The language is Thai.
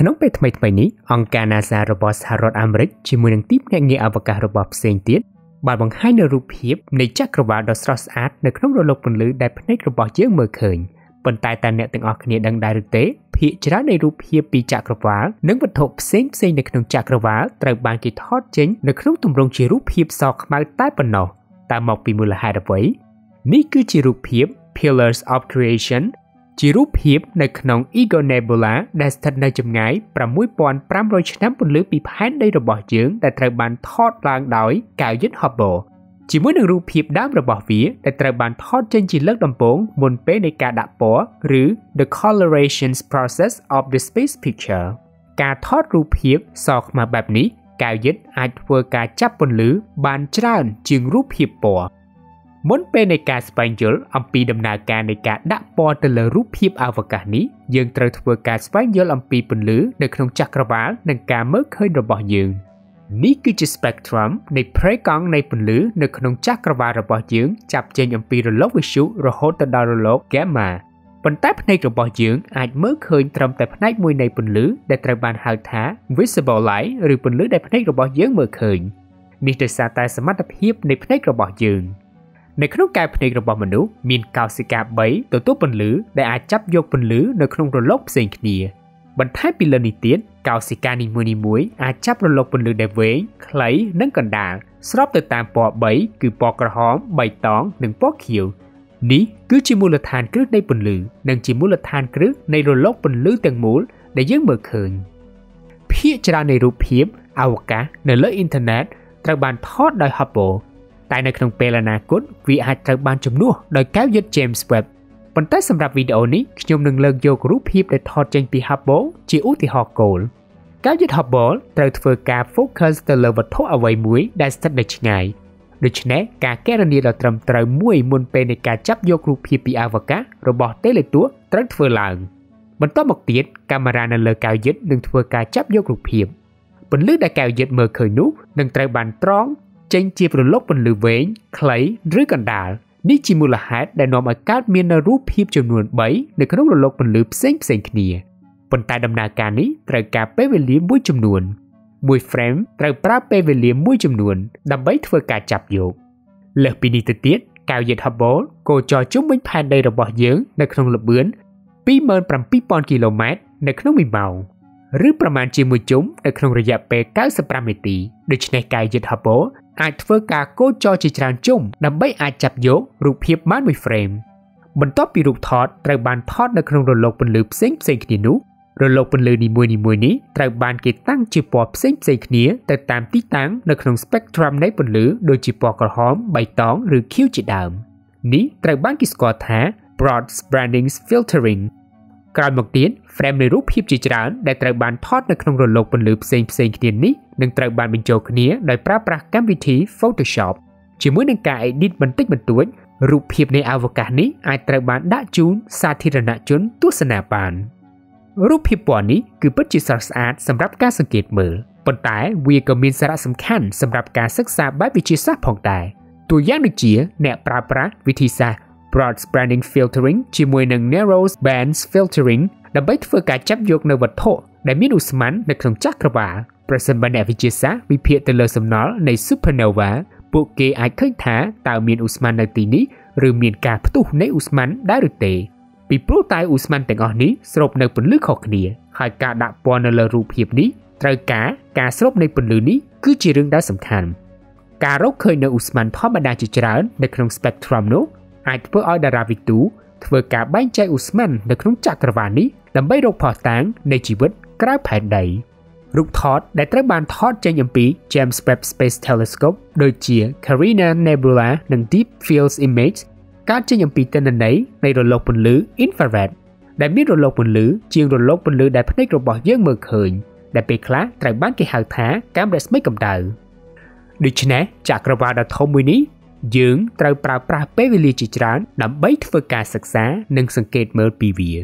ขนมเป็ดใหม่ๆนี้องค์การนาซาระบอสหรัฐอเมริกาชิมวยนังทิพย์ในเงียอวกาศระบอบเซนติสบาดบังให้ในรูปเพียบในจักรวาลดอสตรอสอาร์ตในขนมโรลปนลือได้พันในกระบอกเยอะเมื่อคืนปนตายแต่เนี่ยตึงออกเนี่ยดังได้หรือเตะพิจารณาในรูปเพียบปีจักรวาลนึกวัตถุเซนเซนในขนมจักรวาลตระบานกีทอดเจนในขนมตุ่มรงชีรูปเพียบสอกมาใต้ปนนอตามหมอกปีมูลหายดับไว้นี่คือชีรูปเพียบ Pillars of Creationจิรูปเพียบในขนมอีโกเนบูลาได้สถิตในจำไงประมุยปอนปรามโรยชนะบนลือปีพันได้ระบอบเยื้องแต่ตระบานทอดลางดอยกาวยึดฮอบโบจิมวยหนึ่งรูปเพียบด้ามระบอบวีแต่ตระบานทอดเจนจิเลิกดำปงบนเป้ในการดับปอหรือ the coloration process of the space picture การทอดรูปเพียบสอกมาแบบนี้กาวยึดอาจเวอร์การจับบนลือบานจร้านจึงรูปเพียบปอมนเป็นในการสเปนเยลอัมปีดำเนินการในการดับปอตะเลรูปเพียบอวกาศนี้ยังตระทวการสเปนเยลอัมปีปนลือในขนมจักรวาลในการเมื่อเคยระบอบยืงนี่คือจุดสเปกตรัมในเพลกองในปนลือในขนมจักรวาลระบอบยืงจับเจนอัมปีระลอกวิชุระโหตดารโลกแกมาปนแต่ในระบอบยืงอาจเมื่อเคยตรมแต่พนักมวยในปนลือได้ตระบานหาท้าวิสบอลไหลหรือปนลือได้พนักระบอบยืงเมื่อเคยนี่จะสาตาสมรรถเพียบในพนักระบอบยืงในขนมกายพเนกระบอบมนุษย์มีกาวสิกาใบตัวตู้ปนลือได้อาจจับโยกปนลือในขนมรลกเซนเนียบรรทัดปีเลนิเตียนกาวสิกานิมูนิมวยอาจจับรลกปนลือได้เวงไคลนั่งกันด่างสลับตัวตามปอใบคือปอกระหอมใบตองหนึ่งปอเขียวนี้คือจิมูลธานครึกในปนลือนั่งจิมูลธานครึกในรลกปนลือแตงมูลได้ยื่นเมื่อคืนพิจารณาในรูปเพียบอวกาศในโลกอินเทอร์เน็ตตระบานทอดโดยฮับเบิลแต่ในขนมเปลนาคุดวิอาจตระบานจมนัวโดยแก้วยึดเจมส์เว็บปนแต่สำหรับวิดีโอนี้ขยมหนึ่งเลิกโยกรูปพีบได้ทอดเจนปีฮับโบจีอุติฮอกโกลแก้วยึดฮับโบตระเฟือการโฟกัสตะเลวัตถุเอาไว้มุ้ยได้สัดได้ยังไงโดยเฉพาะการแก้ระเนียดตรำตระมุ้ยมนเป็นในการจับโยกรูปพีบปีอาวกะระบอบเตลิตัวตระเฟือหลังบนต้นหมกเตี้ยกามรานันเลิกแก้วยึดหนึ่งเฟือการจับโยกรูปพีบปนเลือดได้แก้วยึดเมื่อเคยนุ๊กหนึ่งตระบานตรองเจนจีบรลกบนลือเวงไคลหรือกันดาลนี่จิมูลฮัดได้นอมอากาศเมียนรูปพีบจำนวนใบในขนมรลกบนลือเซ็งเซ็งเนียปนตายดำเนินการนี้ตระการเปเวลีมุ้ยจำนวนมุ้ยเฟรมตระปราเปเวลีมุ้ยจำนวนดำใบเทวการจับโยกเลือกปีนิตเตียกาวเย็นฮับโบโกจอจุ้มเป็นแผ่นใดระบอบเยื้องในขนมระเบื้อนปีเมินประมาณปีปอนกิโลเมตรในขนมมีเมาหรือประมาณจิมูจุ้มในขนมระยะเปก้าวสปรามิตีโดยใช้กาวเย็นฮับโบอาจเฟอร์กาโกจอจิจารจุ่มนำใบอาจจับโยกรูปเพียบม้านมุยเฟรมบนต้อปีรูปทอดไตรบานทอดในขนมรลกบนลืบเซ็งเซ็งขีนุรลกบนลือนิมวยนิมวยนี้ไตรบานกีตั้งจีปอบเซ็งเซ็งขีนแต่ตามที่ตั้งในขนมสเปกตรัมในบนลือโดยจีปอกระหอมใบตองหรือคิ้วจีดำนี้ไตรบานกีสกอร์แท้ broad branding filtering กลายมาเตียนเฟรมในรูปเพียบจิจารได้ไตรบานทอดในขนมรลกบนลืบเซ็งเซ็งขีนนี้หนึ่งตระบานเป็นโจกเนี้ยโดยปราบปรากกรรมวิธี Photoshop จิมวยหนึ่งกายดิดบันทึกบันตัวรูปเพียบในอวกาศนี้อาจตระบานด่าจูนสาธิรณะจนตุสนาบานรูปเพียบปอนนี้คือปัจจุบันสะอาดสำหรับการสังเกตมือปนตายวีก็มีสาระสำคัญสำหรับการศึกษาแบบวิจิตรศาสตร์ผ่องตายตัวอย่างหนึ่งเจี๋ยแนบปราบปรากวิธีศาสตร์ broad banding filtering จิมวยหนึ่ง narrow band filtering ดับเบิลเฟอร์การจับโยกในวัตถุได้มีอุสมันในขนมจักรวาลประสบปัญหาวิจิตรศาสตร์วิพากษ์ตะเลสมนอลในซูเปอร์โนวาโปเกอาจเคลื่อนถ่าตามเมียนอุสมันในตีนี้หรือเมียนการประตูในอุสมันได้หรือเตะปีโปรตายอุสมันแต่งอ่อนนี้สรุปในผลลือขอกเนียหายการดับปอนในรูปเพียบนี้ตราการสรุปในผลลือนี้คือจีเรื่องได้สำคัญการรบเคยในอุสมันทอมดาจิจรานในขนมสเปกตรัมโนอาจเพื่อออยดาราวิตูเพื่อการแบ่งใจอุสมันในขนมจักรวาลนี้ดำไปโรคพอตังในชีวิตกล้าแผ่นใดรูปทอดได้ตระบานทอดเจนยมปี James Webb Space Telescope โดยเจีย Carina Nebula หนึ่ง Deep Fields Image การเจนยมปีเตนันไหนในรลกบนลือ Infrared ได้มีรลกบนลือเจียงรลกบนลือได้พันธุ์กระบอกเยื่อเมื่อคืนได้ไปคล้าตระบานกีหางท้าการเรสไม่กำเดาดิฉนะจากกระบาดทอมวินี้ยืงตระปราปราเปวิลีจิจรานนำใบทเฟการศึกษาหนึ่งสังเกตเมื่อปีเวีย